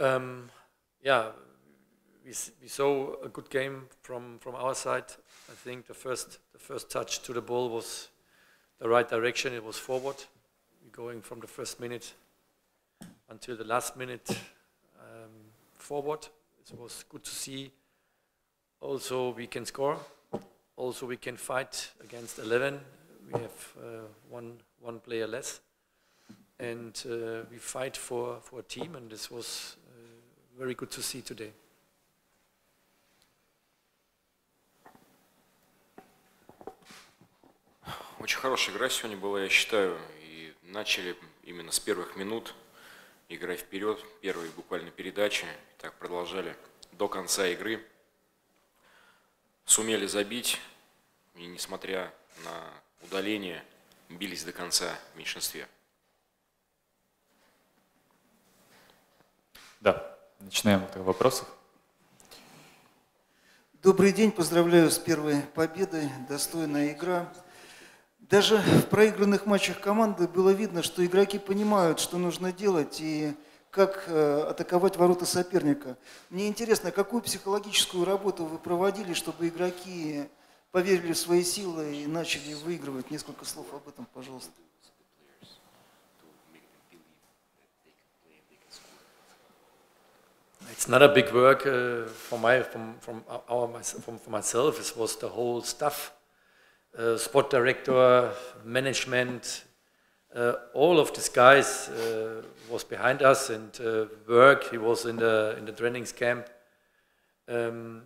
Yeah, we saw a good game from our side. I think the first touch to the ball was the right direction. It was forward. We're going from the first minute until the last minute forward. It was good to see. Also, we can score. Also, we can fight against 11. We have one player less, and we fight for a team. And this was very good to see today. Очень хорошая игра сегодня была, я считаю. И начали именно с первых минут, играя вперед, первые буквально передачи. Так продолжали до конца игры. Сумели забить, и несмотря на удаление, бились до конца в меньшинстве. Да, начинаем от вопросов. Добрый день, поздравляю с первой победой, достойная игра. Даже в проигранных матчах команды было видно, что игроки понимают, что нужно делать и как атаковать ворота соперника. Мне интересно, какую психологическую работу вы проводили, чтобы игроки поверили в свои силы и начали выигрывать? Несколько слов об этом, пожалуйста. It's not a big work for myself. It was the whole stuff. Sport director, management, all of these guys was behind us and work. He was in the training camp. We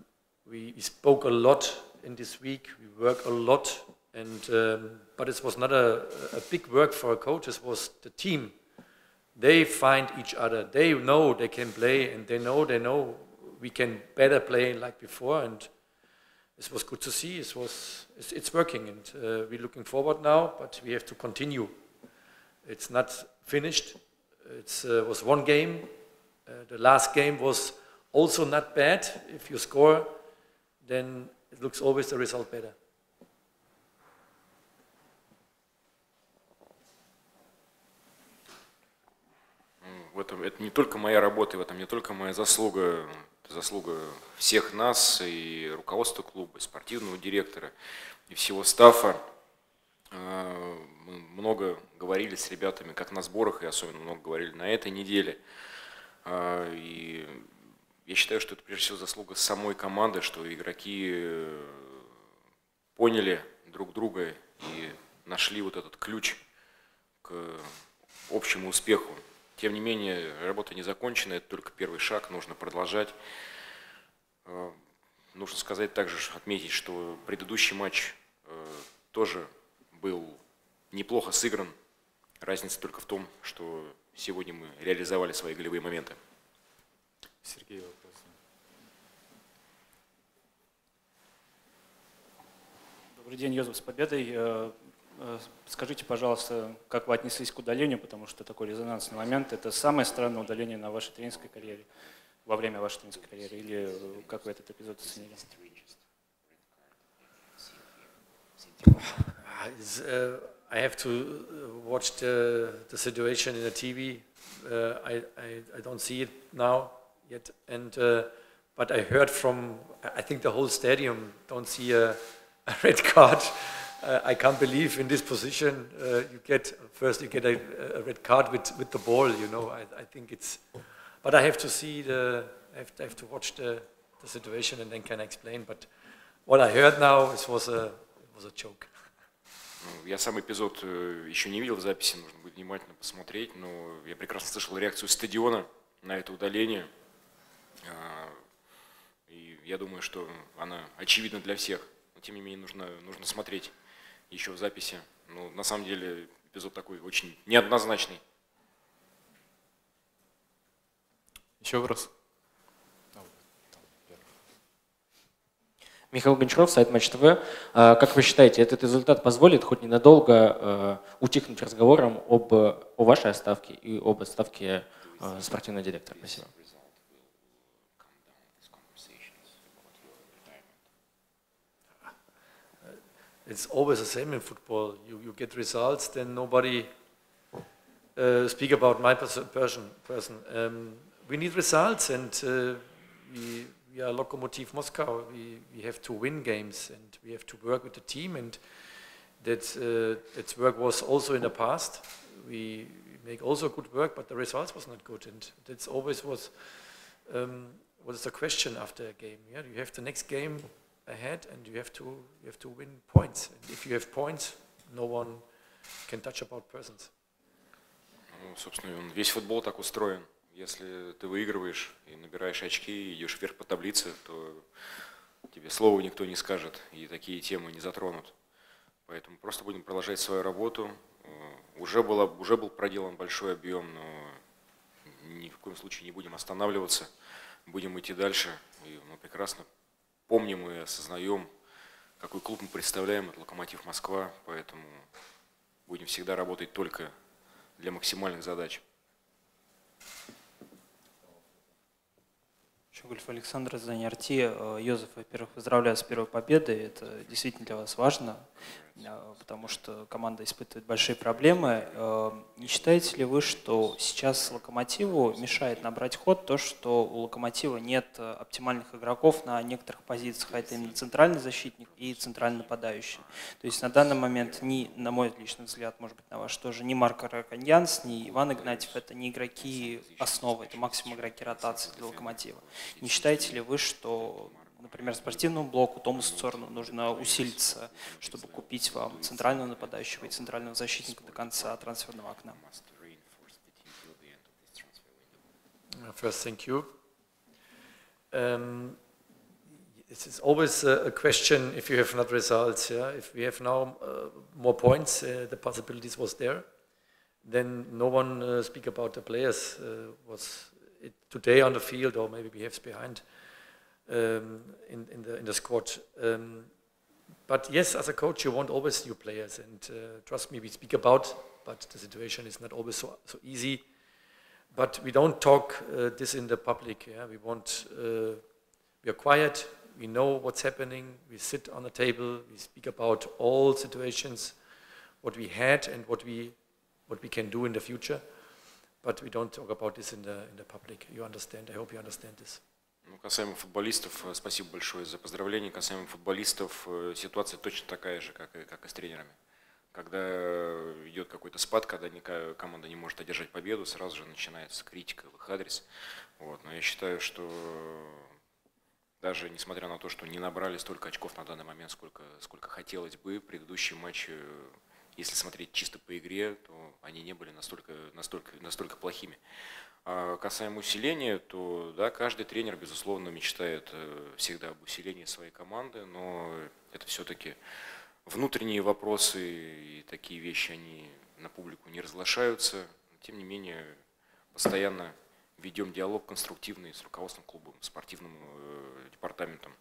spoke a lot in this week. We work a lot, and but it was not a big work for a coach. It was the team. They find each other. They know they can play, and they know we can better play like before. And it was good to see. It's working, and we're looking forward now. But we have to continue. It's not finished. It was one game. The last game was also not bad. If you score, then it looks always the result better. Это не только моя работа, в этом не только моя заслуга. Заслуга всех нас, и руководства клуба, и спортивного директора, и всего стаффа. Мы много говорили с ребятами, как на сборах, и особенно много говорили на этой неделе. И я считаю, что это прежде всего заслуга самой команды, что игроки поняли друг друга и нашли вот этот ключ к общему успеху. Тем не менее, работа не закончена, это только первый шаг, нужно продолжать. Нужно сказать также, отметить, что предыдущий матч тоже был неплохо сыгран. Разница только в том, что сегодня мы реализовали свои голевые моменты. Сергей, вопрос. Добрый день, Йозеф, с победой. Скажите, пожалуйста, как вы отнеслись к удалению, потому что такой резонансный момент – это самое странное удаление на вашей тренерской карьере, во время вашей тренерской карьеры, или как вы этот эпизод оценили? I have to watch the situation in the TV. I don't see it now yet, and but I heard from I think the whole stadium don't see a red card. I can't believe in this position you get a red card with the ball, you know. I think it's, but I have to see I have to watch the situation and then can explain. But what I heard now it was a joke. Я сам эпизод еще не видел в записи, нужно будет внимательно посмотреть. Но я прекрасно слышал реакцию стадиона на это удаление, и я думаю, что она очевидна для всех. Но тем не менее нужно смотреть еще в записи. Но на самом деле эпизод такой очень неоднозначный. Еще вопрос. Михаил Гончаров, сайт Матч.ТВ. Как вы считаете, этот результат позволит хоть ненадолго утихнуть разговором о вашей отставке и об отставке спортивного директора? Спасибо. It's always the same in football. You get results, then nobody speak about my person. we need results, and we are Lokomotiv Moscow. We have to win games, and we have to work with the team, and that work was also in the past. We make also good work, but the results was not good, and that's always was the question after a game. Yeah, you have the next game ahead, and you have to win points. And if you have points, no one can touch about persons. Ну, собственно, весь футбол так устроен. Если ты выигрываешь и набираешь очки, и идешь вверх по таблице, то тебе слова никто не скажет, и такие темы не затронут. Поэтому просто будем продолжать свою работу. Уже был проделан большой объем, но ни в коем случае не будем останавливаться. Будем идти дальше. И мы прекрасно помним и осознаем, какой клуб мы представляем, это «Локомотив Москва». Поэтому будем всегда работать только для максимальных задач. Шугольф Александр, издание «Арти». Йозеф, во-первых, поздравляю с первой победой. Это действительно для вас важно, потому что команда испытывает большие проблемы. Не считаете ли вы, что сейчас «Локомотиву» мешает набрать ход то, что у «Локомотива» нет оптимальных игроков на некоторых позициях, а это именно центральный защитник и центральный нападающий? То есть на данный момент ни, на мой личный взгляд, может быть, на ваш тоже, ни Марк Раканьянс, ни Иван Игнатьев — это не игроки основы, это максимум игроки ротации для «Локомотива». Не считаете ли вы, что, например, спортивному блоку Томасу Цорну нужно усилиться, чтобы купить вам центрального нападающего и центрального защитника до конца трансферного окна? First, thank you. It's always a question if you have not results. Yeah? If we have now more points, the possibilities was there, then no one speak about the players was. Today on the field, or maybe we have behind in the squad. But yes, as a coach, you want always new players, and trust me, we speak about. But the situation is not always so easy. But we don't talk this in the public. Yeah? We want. We are quiet. We know what's happening. We sit on the table. We speak about all situations, what we had and what we can do in the future. But we don't talk about this in the public. You understand? I hope you understand this. Ну, касаемо футболистов, спасибо большое за поздравления. Касаемо футболистов, ситуация точно такая же, как и с тренерами. Когда идет какой-то спад, когда команда не может одержать победу, сразу же начинается критика в их адрес. Вот. Но я считаю, что даже несмотря на то, что не набрали столько очков на данный момент, сколько хотелось бы, предыдущие матчи, если смотреть чисто по игре, то они не были настолько плохими. А касаемо усиления, то да, каждый тренер, безусловно, мечтает всегда об усилении своей команды, но это все-таки внутренние вопросы, и такие вещи, они на публику не разглашаются. Тем не менее, постоянно ведем диалог конструктивный с руководством клубом, спортивным департаментом,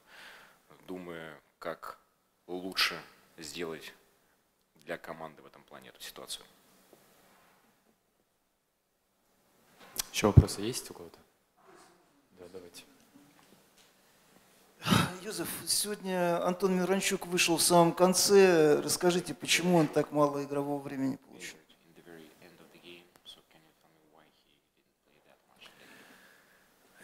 думая, как лучше сделать для команды в этом плане эту ситуацию. Еще вопросы есть у кого-то? Да, давайте. Йозеф, сегодня Антон Миранчук вышел в самом конце. Расскажите, почему он так мало игрового времени получил?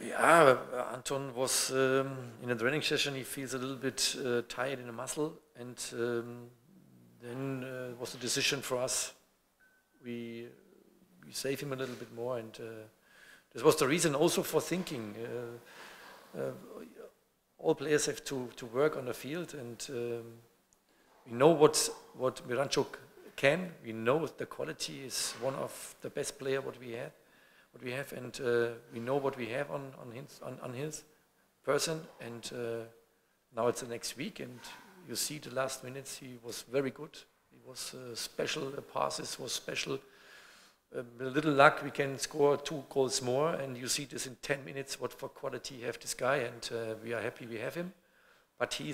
Yeah, Anton was in a training session. He feels a little bit tired in the muscle, and then it was a decision for us. We save him a little bit more, and this was the reason also for thinking. All players have to work on the field, and we know what Miranchuk can. We know the quality is one of the best player what we have, and we know what we have on his person. And now it's the next week, and you see the last minutes, he was very good. He was special passes, was special. With a little luck, we can score 2 goals more, and you see this in 10 minutes, what for quality you have this guy, and we are happy we have him. But he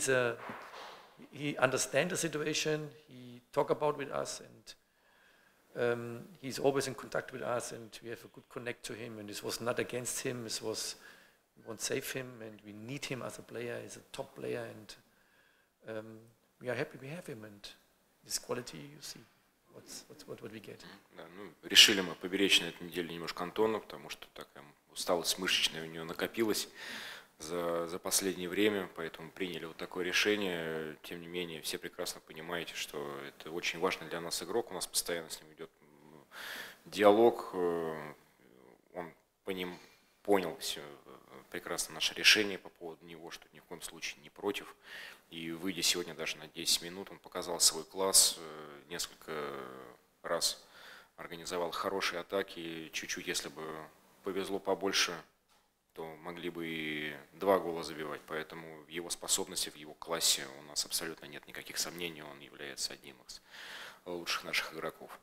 understands the situation, he talks about with us, and he's always in contact with us, and we have a good connect to him, and this was not against him, this was, we want to save him, and we need him as a player, he's a top player, and we are happy we have him, and this quality you see. What we get. Да, ну, решили мы поберечь на этой неделе немножко Антона, потому что такая усталость мышечная у нее накопилась за последнее время, поэтому приняли вот такое решение. Тем не менее, все прекрасно понимаете, что это очень важно для нас игрок, у нас постоянно с ним идет диалог, он понял все прекрасно, наше решение по поводу него, что ни в коем случае не против. И выйдя сегодня даже на 10 минут, он показал свой класс, несколько раз организовал хорошие атаки, чуть-чуть, если бы повезло побольше, то могли бы и 2 гола забивать. Поэтому в его способности, в его классе у нас абсолютно нет никаких сомнений, он является одним из лучших наших игроков.